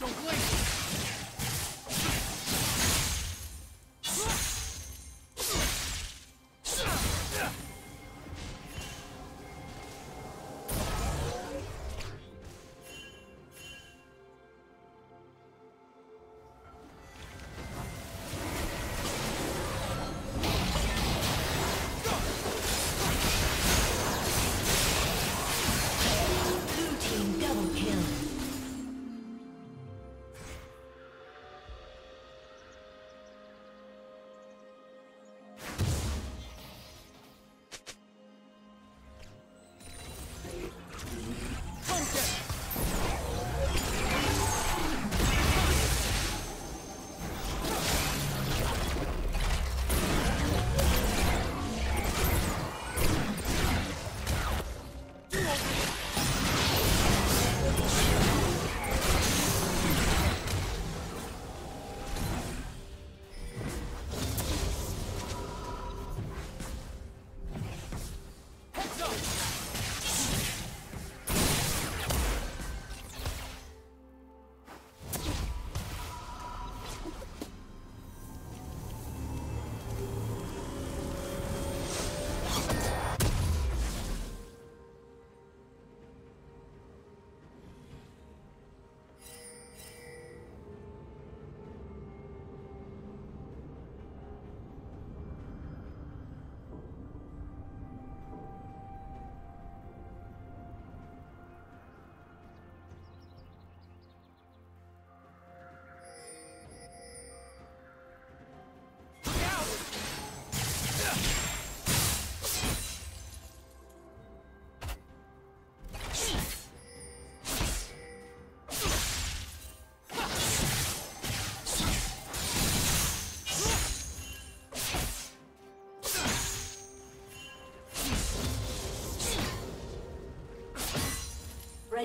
The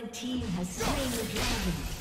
red team has slain the dragon.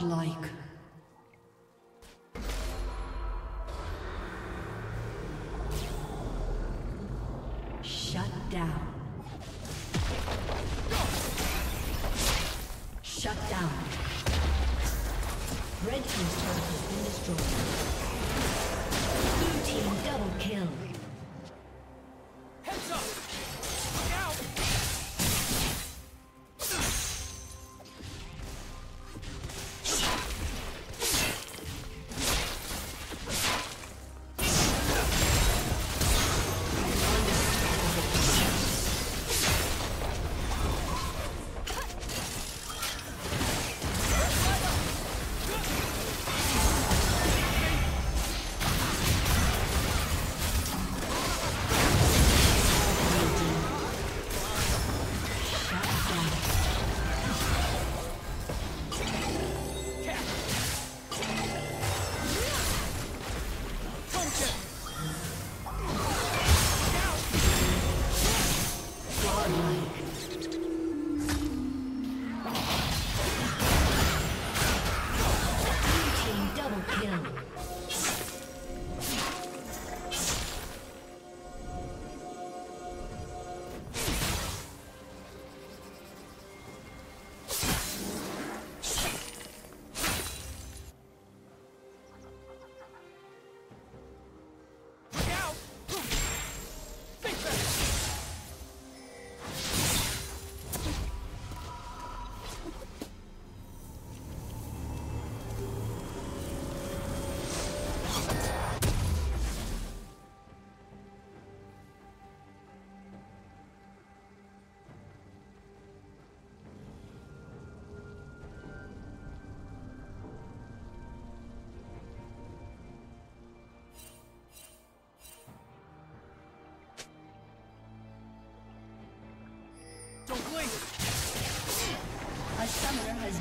godlike. Shut down. Shut down. Red team's turret has been destroyed. Blue team double kill. A summoner has